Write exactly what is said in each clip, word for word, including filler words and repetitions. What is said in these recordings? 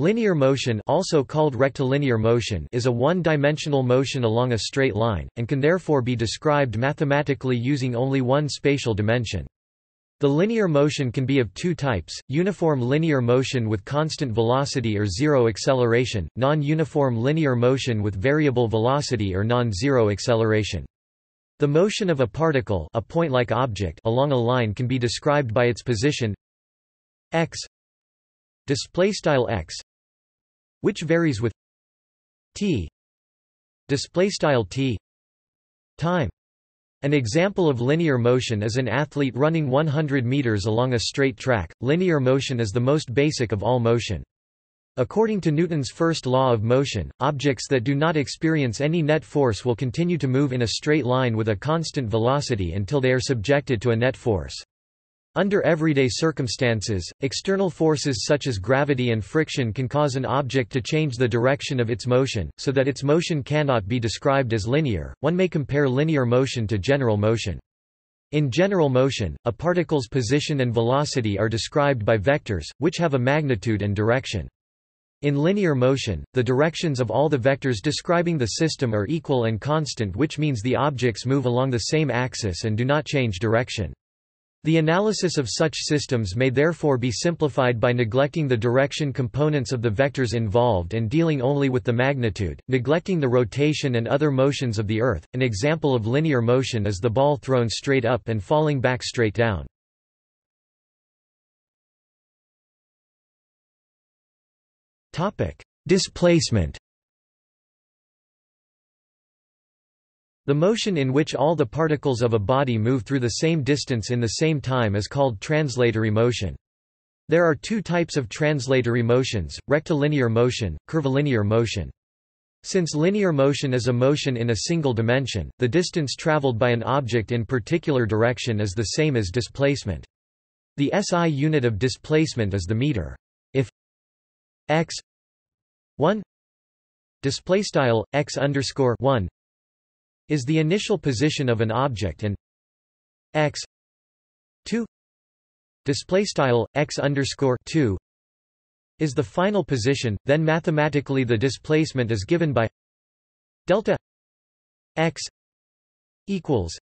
Linear motion, also called rectilinear motion, is a one-dimensional motion along a straight line, and can therefore be described mathematically using only one spatial dimension. The linear motion can be of two types, uniform linear motion with constant velocity or zero acceleration, non-uniform linear motion with variable velocity or non-zero acceleration. The motion of a particle, a point-like object, along a line can be described by its position x, which varies with t time. An example of linear motion is an athlete running one hundred meters along a straight track. Linear motion is the most basic of all motion. According to Newton's first law of motion, objects that do not experience any net force will continue to move in a straight line with a constant velocity until they are subjected to a net force. Under everyday circumstances, external forces such as gravity and friction can cause an object to change the direction of its motion, so that its motion cannot be described as linear. One may compare linear motion to general motion. In general motion, a particle's position and velocity are described by vectors, which have a magnitude and direction. In linear motion, the directions of all the vectors describing the system are equal and constant, which means the objects move along the same axis and do not change direction. The analysis of such systems may therefore be simplified by neglecting the direction components of the vectors involved and dealing only with the magnitude, neglecting the rotation and other motions of the Earth. An example of linear motion is the ball thrown straight up and falling back straight down. Topic: Displacement. The motion in which all the particles of a body move through the same distance in the same time is called translatory motion. There are two types of translatory motions, rectilinear motion, curvilinear motion. Since linear motion is a motion in a single dimension, the distance traveled by an object in particular direction is the same as displacement. The S I unit of displacement is the meter. If x one displaystyle x underscore one is the initial position of an object and x two displaystyle x underscore two is the final position, then mathematically the displacement is given by delta x equals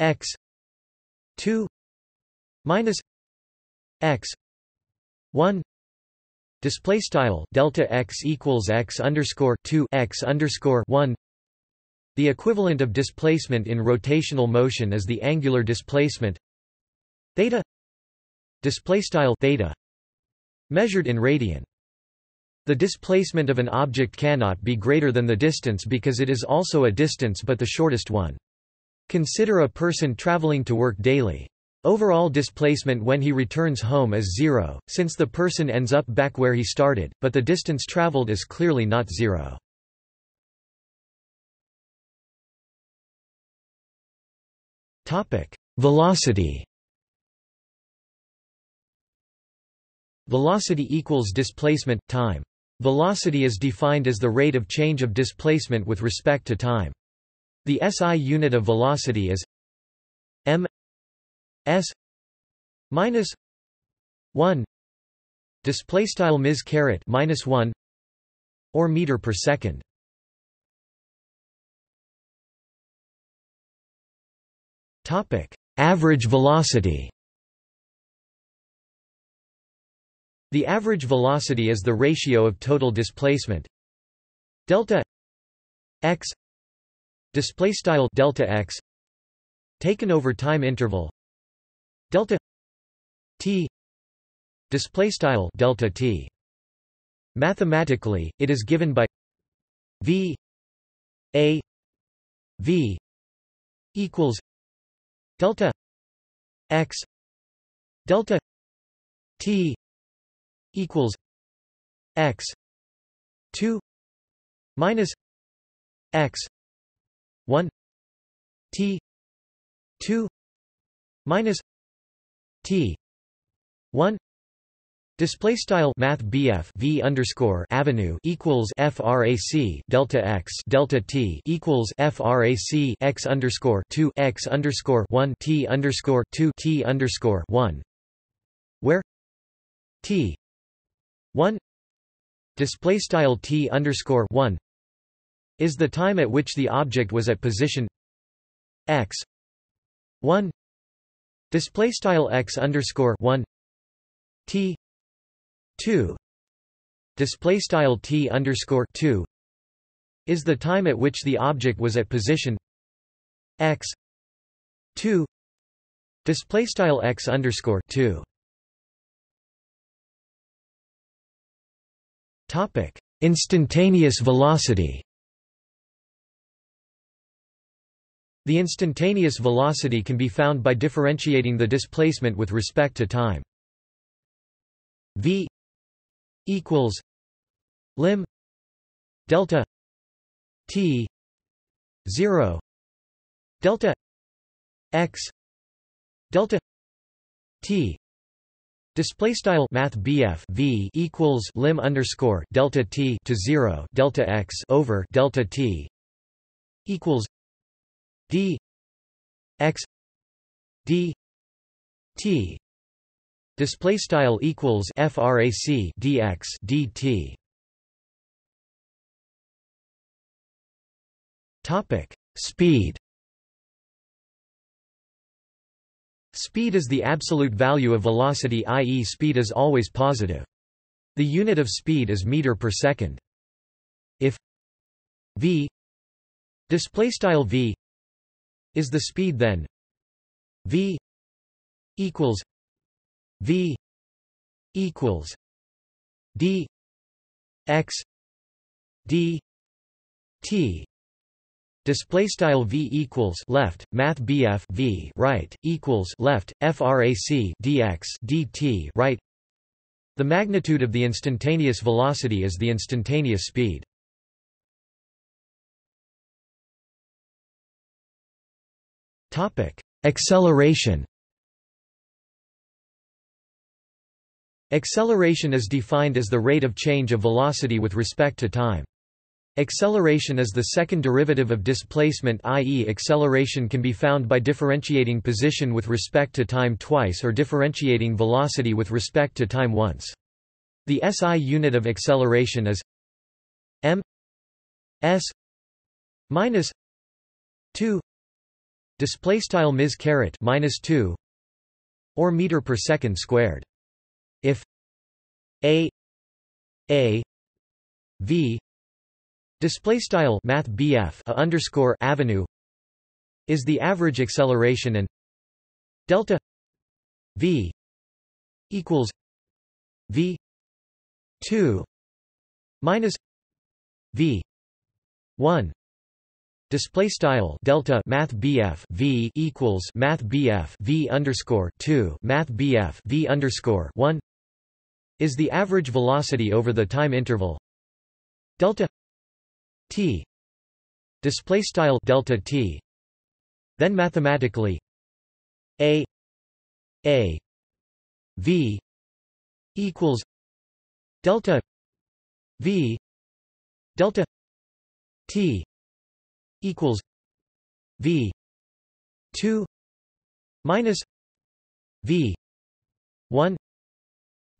x two minus x one. Displaystyle delta x equals x underscore two x underscore one. The equivalent of displacement in rotational motion is the angular displacement theta, displaystyle theta, measured in radian. The displacement of an object cannot be greater than the distance because it is also a distance but the shortest one. Consider a person traveling to work daily. Overall displacement when he returns home is zero, since the person ends up back where he started, but the distance traveled is clearly not zero. Velocity. Velocity equals displacement, time. Velocity is defined as the rate of change of displacement with respect to time. The S I unit of velocity is m s minus one displaystyle ms caret minus one or meter per second. Topic: Average velocity. The average velocity is the ratio of total displacement delta x display style delta x taken over time interval delta t display style delta t. Mathematically, it is given by v a v equals delta x delta t equals x two minus x one t two minus t one. Display style math B F V underscore avenue equals F R A C delta X delta T equals F R A C X underscore two X underscore one T underscore two T underscore one, where T one display style t underscore one is the time at which the object was at position x one display style x underscore one t two display style t underscore two is the time at which the object was at position x two display style x underscore two. Topic: instantaneous velocity. The instantaneous velocity can be found by differentiating the displacement with respect to time. V equals lim delta t zero delta x delta t. Display style math B F V equals lim underscore delta T to zero delta X over delta T equals D X D T. Display style equals F R A C D X D T. Topic: speed. Speed is the absolute value of velocity, that is speed is always positive. The unit of speed is meter per second. If v v is the speed, then v equals v equals d x d t. Display style v equals left math bf v right equals left frac dx dt right. The magnitude of the instantaneous velocity is the instantaneous speed. Topic: acceleration. Acceleration is defined as the rate of change of velocity with respect to time. Acceleration is the second derivative of displacement, that is acceleration can be found by differentiating position with respect to time twice or differentiating velocity with respect to time once. The S I unit of acceleration is m s minus two display style ms caret minus two or meter per second squared. If a a v display style math bf a underscore avenue is the average acceleration and delta v equals v two minus v one. Display style delta math bf v equals math bf v underscore two math bf v underscore one is the average velocity over the time interval delta t display style delta t. Then mathematically a a v equals delta v delta t equals v two minus v one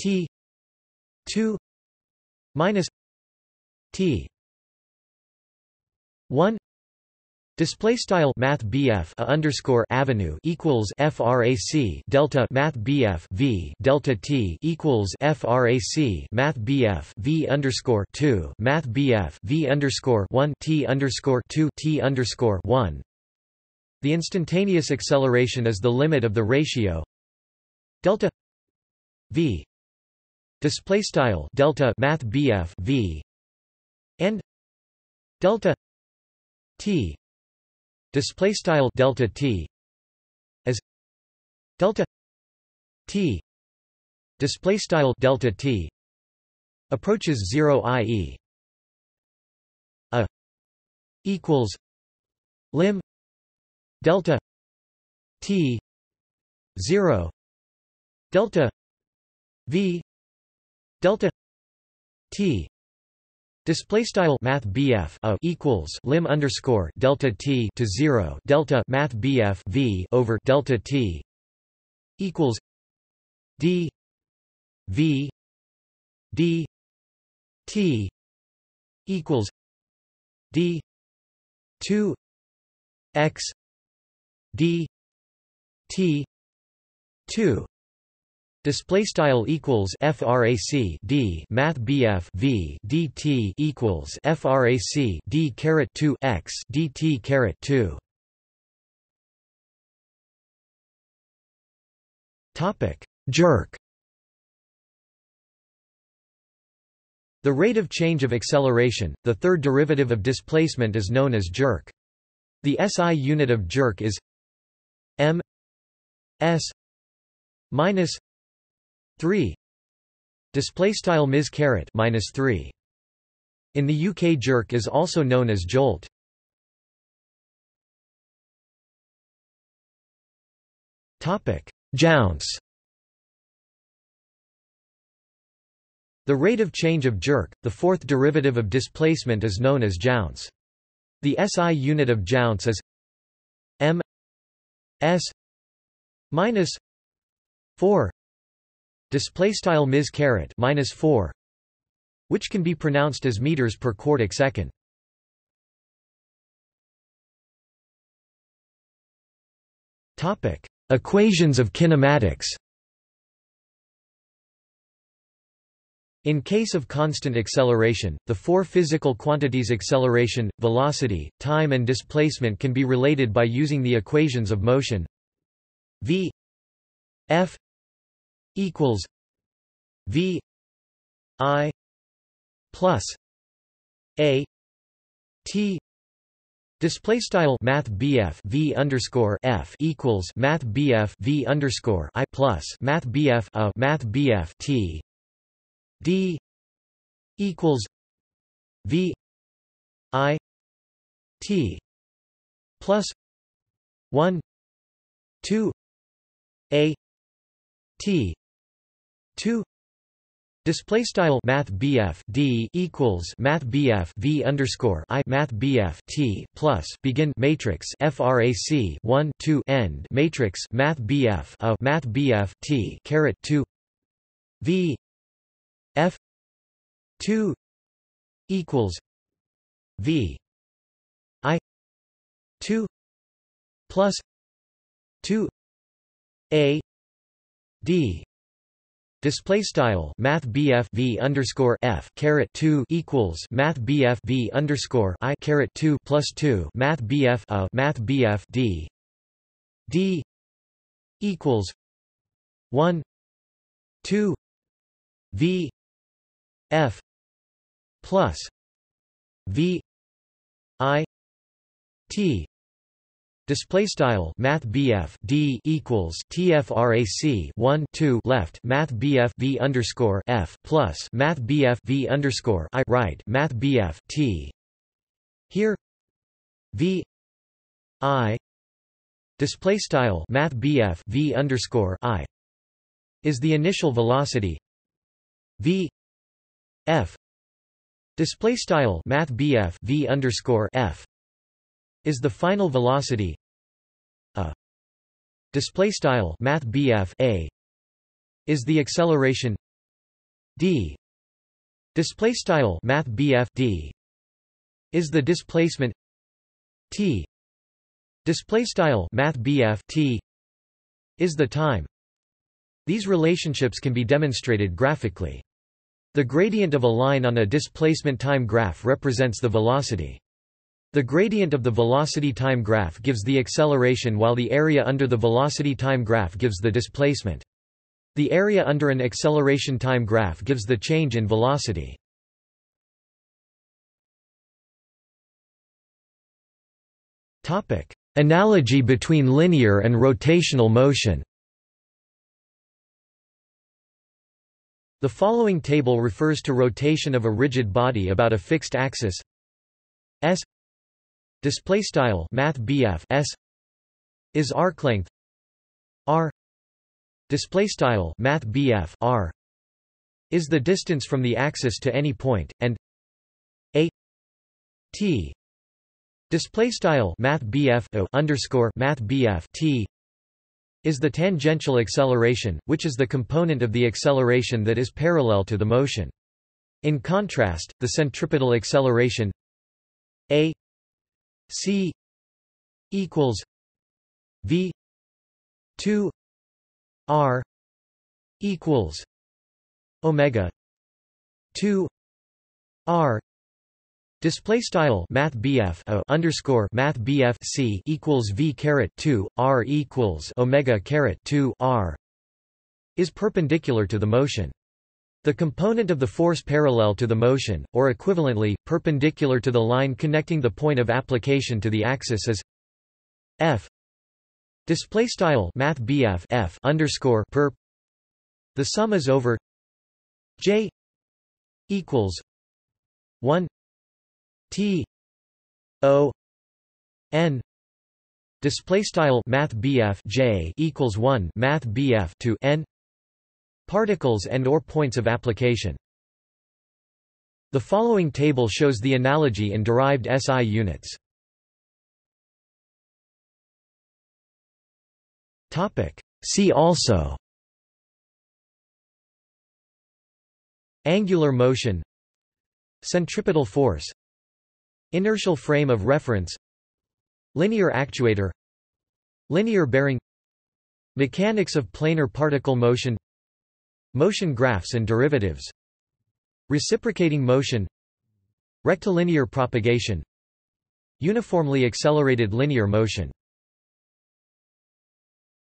t two minus t one. Display style math bf a underscore avenue equals frac delta math bf v delta t equals frac math bf v underscore two math bf v underscore one t underscore two t underscore one. The instantaneous acceleration is the limit of the ratio delta v display style delta math bf v and delta t display style delta t as delta t display style delta t approaches zero, that is a equals lim delta t zero delta v delta t. Display style math bf a equals lim underscore delta t to zero delta math bf v over delta t equals d v d T equals D two X D T two display style equals frac d math bf v dt equals frac d caret two x dt caret two. Topic: jerk. The rate of change of acceleration, the third derivative of displacement, is known as jerk. The S I unit of jerk is m s minus three display style ms caret minus three. In the U K, jerk is also known as jolt. Topic: jounce. The rate of change of jerk, the fourth derivative of displacement, is known as jounce. The S I unit of jounce is m s minus four display style ms caret minus four, which can be pronounced as meters per quartic second. Topic: equations of kinematics. In case of constant acceleration, the four physical quantities acceleration, velocity, time and displacement can be related by using the equations of motion. V F equals V I plus A T. Display style math B F V underscore F equals math B F V underscore I plus math B F a math B F T. D equals V I T plus one two A T two. Display style math B F D equals math B F V underscore I math B F T plus begin matrix frac one two end matrix math B F a math B F T caret two. V F two equals V I two plus two A D. Display style math B F V underscore F carrot two equals math B F V underscore I carrot two plus two math B F a math B F D. D equals one two V F plus V I T. Display style math B F D equals T F R A C one two left math B F V underscore F plus math B F V underscore I right math B F T. Here V I display style math B F V underscore I is the initial velocity. V F display style math B F V underscore F is the final velocity. A display style math B F A is the acceleration. D display style math B F D is the displacement. T display style math B F T is the time. These relationships can be demonstrated graphically. The gradient of a line on a displacement time graph represents the velocity. The gradient of the velocity time graph gives the acceleration, while the area under the velocity time graph gives the displacement. The area under an acceleration time graph gives the change in velocity. Topic: analogy between linear and rotational motion. The following table refers to rotation of a rigid body about a fixed axis. S display style math B F S is arc length. R display style math B F R is the distance from the axis to any point, and A T display style math B F underscore math B F T is the tangential acceleration, which is the component of the acceleration that is parallel to the motion. In contrast, the centripetal acceleration a c equals v two r equals omega two r. Display style math B F a underscore math B F C equals V carrot two R equals omega carrot two R is perpendicular to the motion. The component of the force parallel to the motion, or equivalently, perpendicular to the line connecting the point of application to the axis is F. Display style math B F F underscore perp. The sum is over J equals one T O N display style math B F J equals one math B F to N particles and or points of application. The following table shows the analogy in derived S I units. Topic See also Angular motion, Centripetal force, Inertial frame of reference, Linear actuator, Linear bearing, Mechanics of planar particle motion, Motion graphs and derivatives, Reciprocating motion, Rectilinear propagation, Uniformly accelerated linear motion.